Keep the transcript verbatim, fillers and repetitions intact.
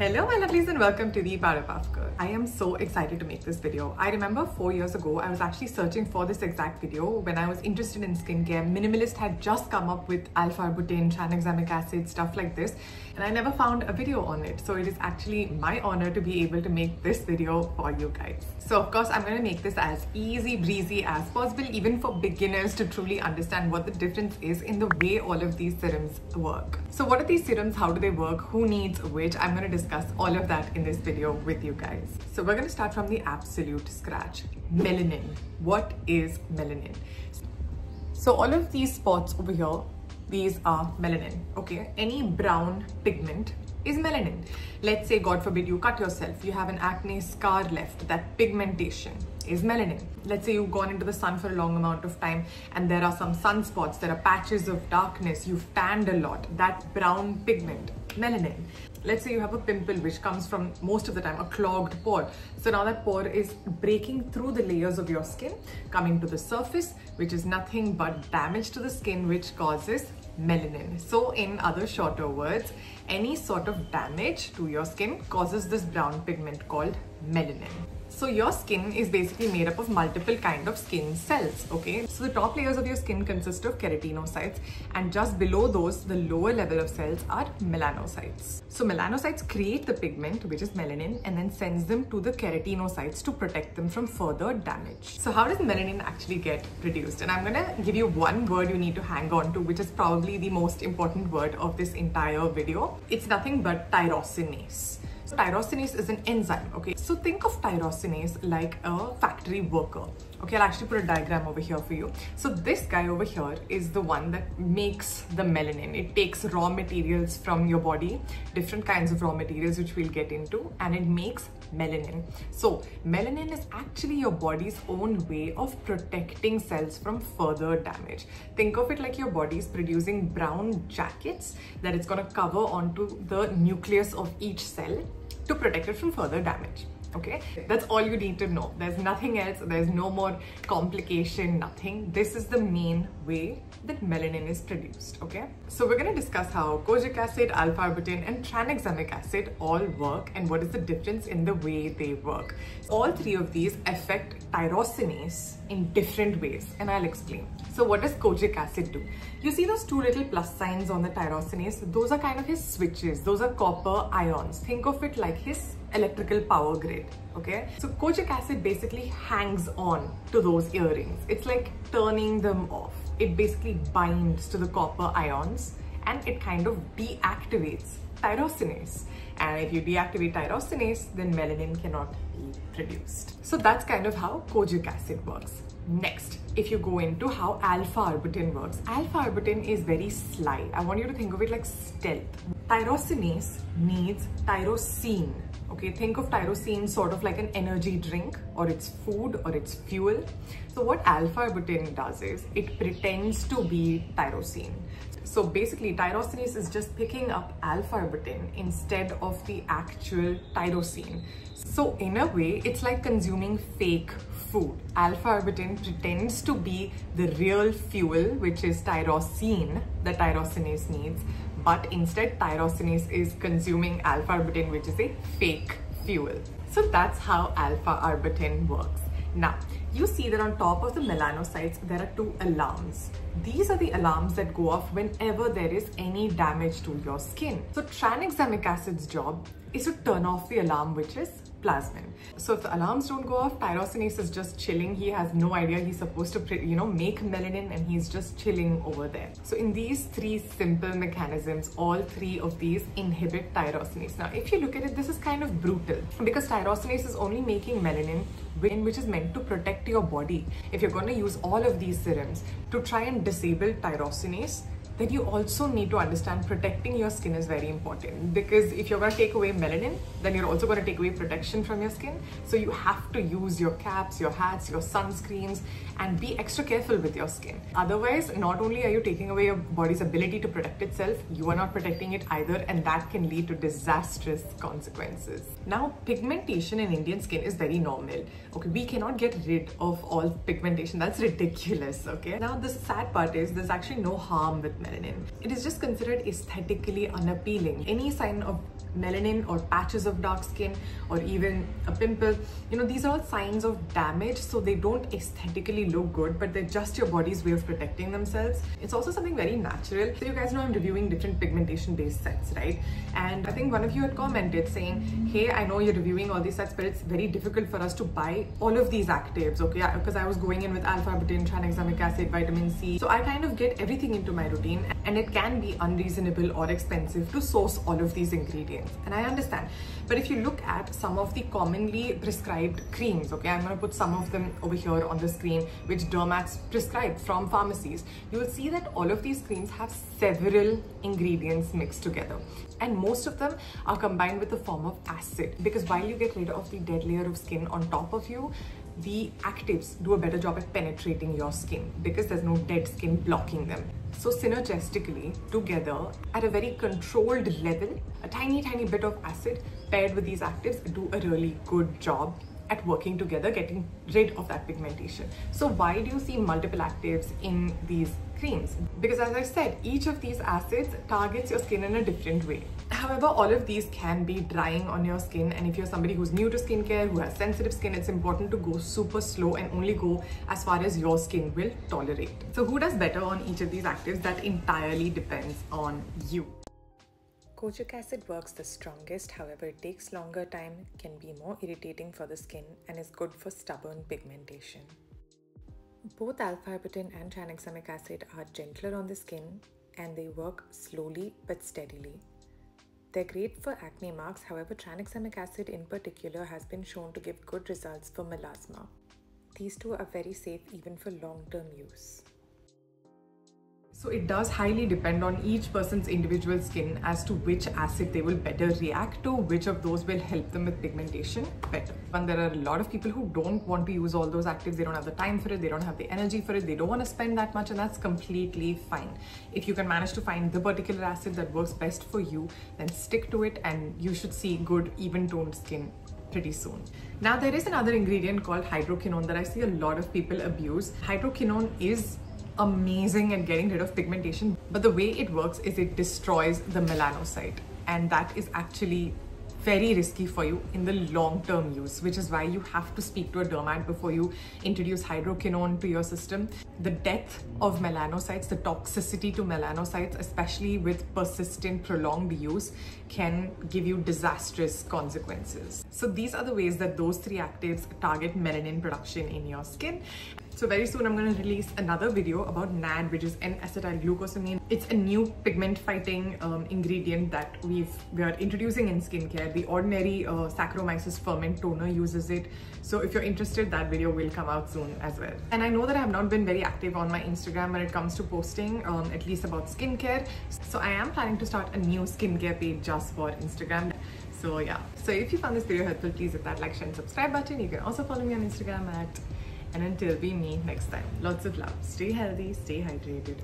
Hello my lovelies and welcome to the Parapapka. I am so excited to make this video. I remember four years ago I was actually searching for this exact video when I was interested in skincare. Minimalist had just come up with alpha-arbutin, tranexamic acid, stuff like this, and I never found a video on it. So it is actually my honor to be able to make this video for you guys. So of course I'm going to make this as easy breezy as possible, even for beginners to truly understand what the difference is in the way all of these serums work. So what are these serums? How do they work? Who needs which? I'm going to discuss all of that in this video with you guys. So we're going to start from the absolute scratch. Melanin. What is melanin? So all of these spots over here, these are melanin. Okay, any brown pigment is melanin. Let's say, God forbid, you cut yourself, you have an acne scar left, that pigmentation is melanin. Let's say you've gone into the sun for a long amount of time and there are some sunspots, there are patches of darkness, you've tanned a lot, that brown pigment, melanin. Let's say you have a pimple which comes from, most of the time, a clogged pore. So now that pore is breaking through the layers of your skin, coming to the surface, which is nothing but damage to the skin, which causes melanin. So in other shorter words, any sort of damage to your skin causes this brown pigment called melanin. So your skin is basically made up of multiple kind of skin cells, okay? So the top layers of your skin consist of keratinocytes, and just below those, the lower level of cells are melanocytes. So melanocytes create the pigment, which is melanin, and then sends them to the keratinocytes to protect them from further damage. So how does melanin actually get produced? And I'm gonna give you one word you need to hang on to, which is probably the most important word of this entire video. It's nothing but tyrosinase. So tyrosinase is an enzyme, okay? So think of tyrosinase like a factory worker. Okay, I'll actually put a diagram over here for you. So this guy over here is the one that makes the melanin. It takes raw materials from your body, different kinds of raw materials which we'll get into, and it makes melanin. So melanin is actually your body's own way of protecting cells from further damage. Think of it like your body's producing brown jackets that it's going to cover onto the nucleus of each cell to protect it from further damage. Okay, that's all you need to know. There's nothing else, there's no more complication, nothing. This is the main way that melanin is produced, okay? So we're going to discuss how kojic acid, alpha-arbutin and tranexamic acid all work and what is the difference in the way they work. All three of these affect tyrosinase in different ways, and I'll explain. So what does kojic acid do? You see those two little plus signs on the tyrosinase? Those are kind of his switches. Those are copper ions. Think of it like his electrical power grid, okay? So kojic acid basically hangs on to those earrings. It's like turning them off. It basically binds to the copper ions and it kind of deactivates tyrosinase. And if you deactivate tyrosinase, then melanin cannot be produced. So that's kind of how kojic acid works. Next, if you go into how alpha-arbutin works, alpha-arbutin is very sly. I want you to think of it like stealth. Tyrosinase needs tyrosine. Okay, think of tyrosine sort of like an energy drink, or it's food, or it's fuel. So what alpha-arbutin does is it pretends to be tyrosine. So basically tyrosinase is just picking up alpha-arbutin instead of the actual tyrosine. So in a way, it's like consuming fake food. Alpha-arbutin pretends to be the real fuel, which is tyrosine, that tyrosinase needs. But instead, tyrosinase is consuming alpha-arbutin, which is a fake fuel. So that's how alpha-arbutin works. Now, you see that on top of the melanocytes, there are two alarms. These are the alarms that go off whenever there is any damage to your skin. So tranexamic acid's job is to turn off the alarm, which is plasmin. So if the alarms don't go off, tyrosinase is just chilling. He has no idea he's supposed to, you know, make melanin, and he's just chilling over there. So in these three simple mechanisms, all three of these inhibit tyrosinase. Now, if you look at it, this is kind of brutal because tyrosinase is only making melanin, which is meant to protect your body. If you're going to use all of these serums to try and disable tyrosinase, then you also need to understand protecting your skin is very important, because if you're going to take away melanin, then you're also going to take away protection from your skin. So you have to use your caps, your hats, your sunscreens, and be extra careful with your skin. Otherwise, not only are you taking away your body's ability to protect itself, you are not protecting it either, and that can lead to disastrous consequences. Now, pigmentation in Indian skin is very normal. Okay, we cannot get rid of all pigmentation. That's ridiculous, okay? Now, the sad part is there's actually no harm with melanin. It is just considered aesthetically unappealing. Any sign of melanin or patches of dark skin or even a pimple. You know, these are all signs of damage, so they don't aesthetically look good, but they're just your body's way of protecting themselves. It's also something very natural. So you guys know I'm reviewing different pigmentation based sets, right? And I think one of you had commented saying, hey, I know you're reviewing all these sets, but it's very difficult for us to buy all of these actives, okay? Because I was going in with alpha-arbutin, tranexamic acid, vitamin C. So I kind of get everything into my routine, and it can be unreasonable or expensive to source all of these ingredients. And I understand. But if you look at some of the commonly prescribed creams, okay, I'm going to put some of them over here on the screen, which dermats prescribe from pharmacies, you will see that all of these creams have several ingredients mixed together. And most of them are combined with a form of acid, because while you get rid of the dead layer of skin on top of you, the actives do a better job at penetrating your skin because there's no dead skin blocking them. So synergistically, together at a very controlled level, a tiny tiny bit of acid paired with these actives do a really good job at working together, getting rid of that pigmentation. So why do you see multiple actives in these creams? Because as I said, each of these acids targets your skin in a different way. However, all of these can be drying on your skin, and if you're somebody who's new to skincare, who has sensitive skin, it's important to go super slow and only go as far as your skin will tolerate. So who does better on each of these actives? That entirely depends on you. Kojic acid works the strongest, however it takes longer time, can be more irritating for the skin, and is good for stubborn pigmentation. Both alpha-arbutin and tranexamic acid are gentler on the skin, and they work slowly but steadily. They're great for acne marks, however tranexamic acid in particular has been shown to give good results for melasma. These two are very safe even for long-term use. So it does highly depend on each person's individual skin as to which acid they will better react to, which of those will help them with pigmentation better. And there are a lot of people who don't want to use all those actives. They don't have the time for it, they don't have the energy for it, they don't want to spend that much, and that's completely fine. If you can manage to find the particular acid that works best for you, then stick to it, and you should see good, even-toned skin pretty soon. Now there is another ingredient called hydroquinone that I see a lot of people abuse. Hydroquinone is amazing at getting rid of pigmentation, but the way it works is it destroys the melanocyte, and that is actually very risky for you in the long-term use, which is why you have to speak to a dermat before you introduce hydroquinone to your system. The death of melanocytes, the toxicity to melanocytes, especially with persistent prolonged use, can give you disastrous consequences. So these are the ways that those three actives target melanin production in your skin. So very soon I'm going to release another video about N A D, which is N acetyl glucosamine. It's a new pigment fighting um, ingredient that we've, we are introducing in skincare. The ordinary uh, Saccharomyces ferment toner uses it. So if you're interested, that video will come out soon as well. And I know that I have not been very active on my Instagram when it comes to posting, um, at least about skincare. So I am planning to start a new skincare page just for Instagram. So yeah. So if you found this video helpful, please hit that like, share and subscribe button. You can also follow me on Instagram at... And until we meet next time, lots of love. Stay healthy, stay hydrated.